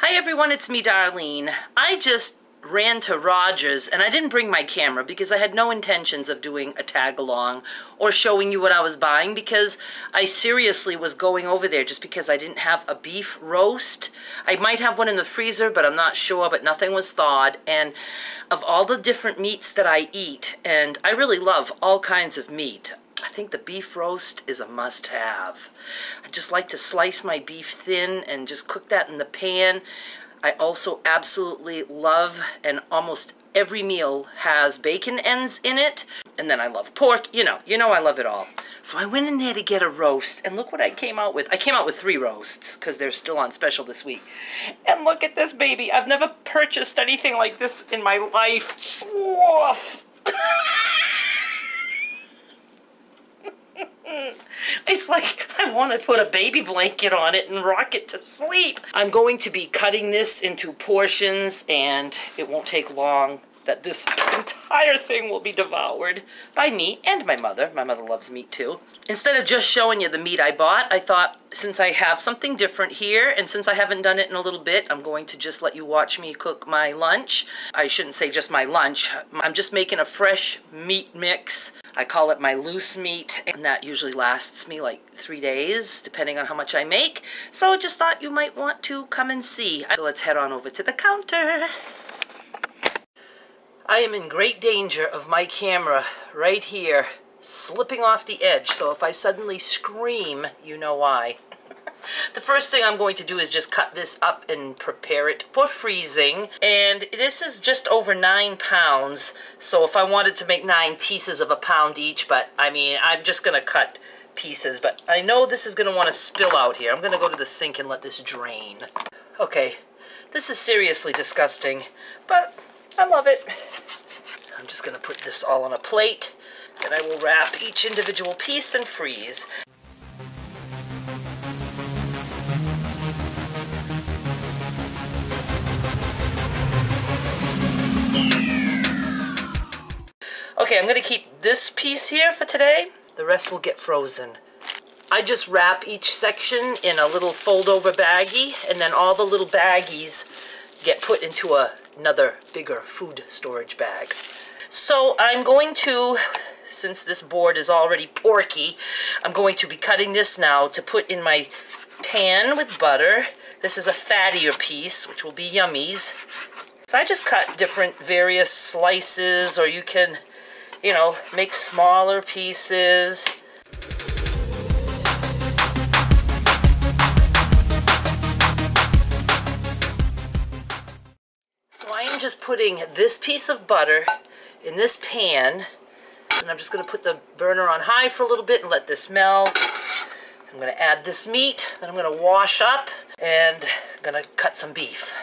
Hi everyone, it's me, Darlene. I just ran to Rogers and I didn't bring my camera because I had no intentions of doing a tag along or showing you what I was buying, because I seriously was going over there just because I didn't have a beef roast. I might have one in the freezer, but I'm not sure, but nothing was thawed. And of all the different meats that I eat, and I really love all kinds of meat, I think the beef roast is a must-have. I just like to slice my beef thin and just cook that in the pan. I also absolutely love, and almost every meal has bacon ends in it. And then I love pork. You know I love it all. So I went in there to get a roast, and look what I came out with. I came out with 3 roasts, because they're still on special this week. And look at this baby. I've never purchased anything like this in my life. Woof! It's like I want to put a baby blanket on it and rock it to sleep. I'm going to be cutting this into portions, and it won't take long that this entire thing will be devoured by me and my mother. My mother loves meat too. Instead of just showing you the meat I bought, I thought, since I have something different here, and since I haven't done it in a little bit, I'm going to just let you watch me cook my lunch. I shouldn't say just my lunch. I'm just making a fresh meat mix. I call it my loose meat, and that usually lasts me like 3 days, depending on how much I make. So I just thought you might want to come and see. So let's head on over to the counter. I am in great danger of my camera right here slipping off the edge, so if I suddenly scream, you know why. The first thing I'm going to do is just cut this up and prepare it for freezing. And this is just over 9 pounds, so if I wanted to make 9 pieces of a pound each, but I mean, I'm just going to cut pieces. But I know this is going to want to spill out here. I'm going to go to the sink and let this drain. Okay, this is seriously disgusting, but I love it. I'm just going to put this all on a plate, and I will wrap each individual piece and freeze. Okay, I'm going to keep this piece here for today. The rest will get frozen. I just wrap each section in a little fold-over baggie, and then all the little baggies get put into another bigger food storage bag. So I'm going to, since this board is already porky, I'm going to be cutting this now to put in my pan with butter. This is a fattier piece, which will be yummies. So I just cut different various slices, or you can, you know, make smaller pieces. So I am just putting this piece of butter in this pan, and I'm just going to put the burner on high for a little bit and let this melt. I'm going to add this meat, then I'm going to wash up, and I'm going to cut some beef.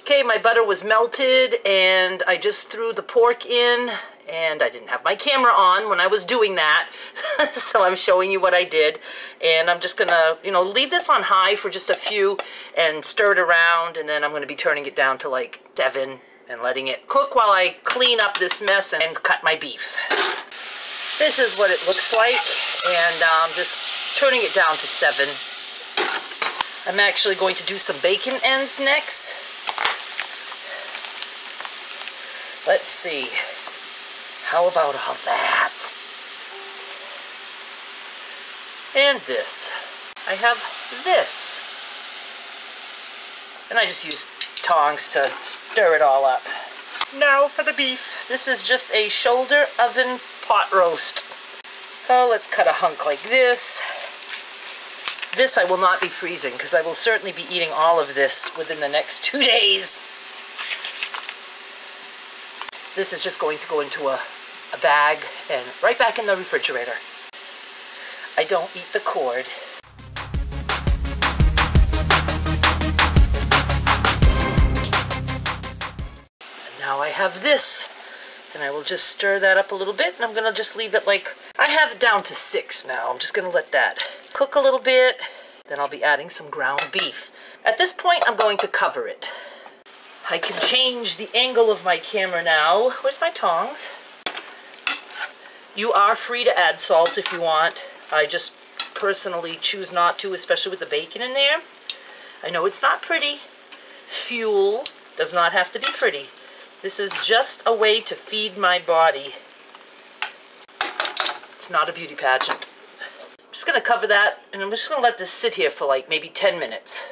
Okay, my butter was melted, and I just threw the pork in, and I didn't have my camera on when I was doing that, so I'm showing you what I did. And I'm just going to, you know, leave this on high for just a few and stir it around, and then I'm going to be turning it down to like 7. And letting it cook while I clean up this mess and cut my beef. This is what it looks like, and I'm just turning it down to 7. I'm actually going to do some bacon ends next. Let's see. How about all that? And this. I have this. And I just use tongs to stir it all up. Now for the beef. This is just a shoulder oven pot roast. Oh, let's cut a hunk like this. This I will not be freezing, because I will certainly be eating all of this within the next 2 days. This is just going to go into a bag and right back in the refrigerator. I don't eat the cord. Now I have this, and I will just stir that up a little bit, and I'm going to just leave it like, I have it down to 6 now. I'm just going to let that cook a little bit, then I'll be adding some ground beef. At this point, I'm going to cover it. I can change the angle of my camera now. Where's my tongs? You are free to add salt if you want. I just personally choose not to, especially with the bacon in there. I know it's not pretty. Fuel does not have to be pretty. This is just a way to feed my body. It's not a beauty pageant. I'm just going to cover that, and I'm just going to let this sit here for like maybe 10 minutes.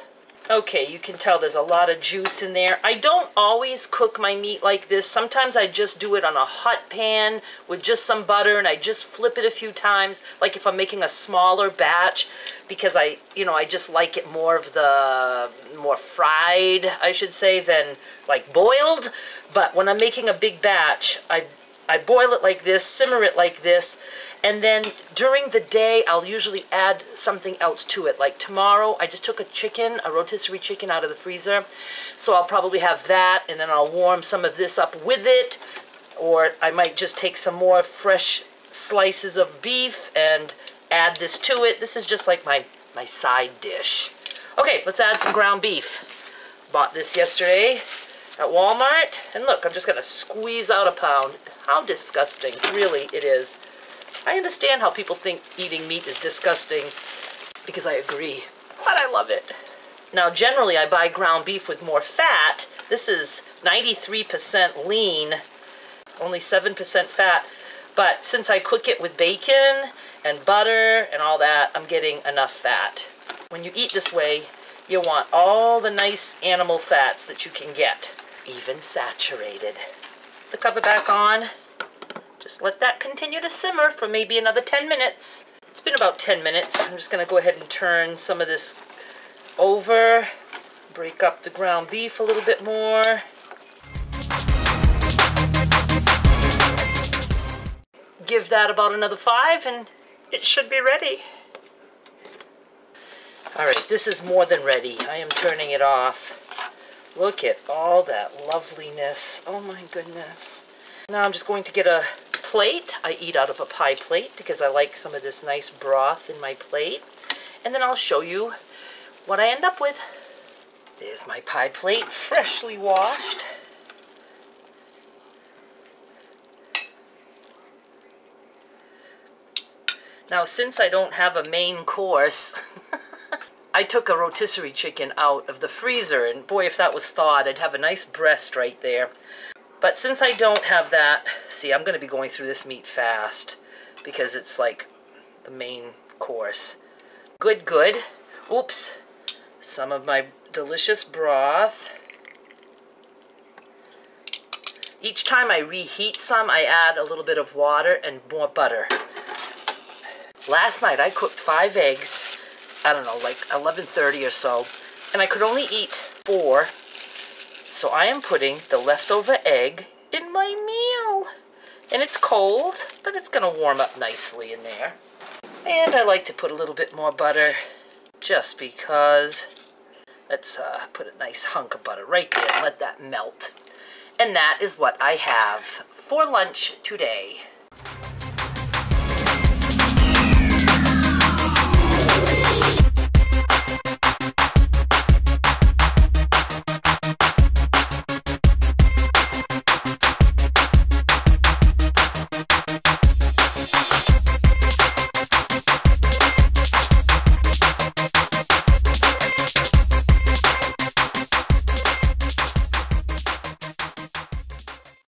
Okay, you can tell there's a lot of juice in there. I don't always cook my meat like this. Sometimes I just do it on a hot pan with just some butter, and I just flip it a few times, like if I'm making a smaller batch, because I, you know, I just like it more of the, more fried, I should say, than like boiled. But when I'm making a big batch, I boil it like this, simmer it like this, and then during the day, I'll usually add something else to it. Like tomorrow, I just took a chicken, a rotisserie chicken out of the freezer. So I'll probably have that, and then I'll warm some of this up with it. Or I might just take some more fresh slices of beef and add this to it. This is just like my side dish. Okay, let's add some ground beef. Bought this yesterday at Walmart. And look, I'm just going to squeeze out a pound. How disgusting, really, it is. I understand how people think eating meat is disgusting, because I agree, but I love it. Now, generally, I buy ground beef with more fat. This is 93% lean, only 7% fat. But since I cook it with bacon and butter and all that, I'm getting enough fat. When you eat this way, you want all the nice animal fats that you can get, even saturated. Put the cover back on. Just let that continue to simmer for maybe another 10 minutes. It's been about 10 minutes. I'm just going to go ahead and turn some of this over, break up the ground beef a little bit more. Give that about another 5 and it should be ready. All right, this is more than ready. I am turning it off. Look at all that loveliness. Oh my goodness. Now I'm just going to get a plate. I eat out of a pie plate because I like some of this nice broth in my plate, and then I'll show you what I end up with. There's my pie plate, freshly washed. Now, since I don't have a main course, I took a rotisserie chicken out of the freezer, and boy, if that was thawed, I'd have a nice breast right there. But since I don't have that, see, I'm going to be going through this meat fast because it's like the main course. Good, good. Oops. Some of my delicious broth. Each time I reheat some, I add a little bit of water and more butter. Last night I cooked 5 eggs, I don't know, like 11:30 or so, and I could only eat 4. So I am putting the leftover egg in my meal. And it's cold, but it's going to warm up nicely in there. And I like to put a little bit more butter just because. Let's put a nice hunk of butter right there and let that melt. And that is what I have for lunch today.